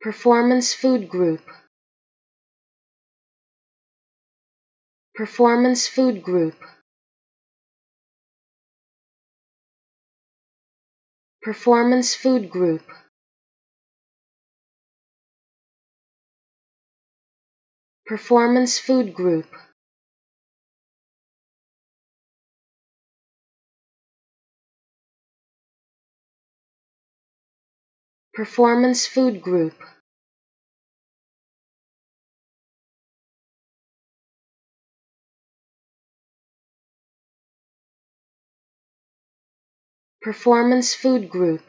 Performance Food Group. Performance Food Group. Performance Food Group. Performance Food Group. Performance Food Group. Performance Food Group.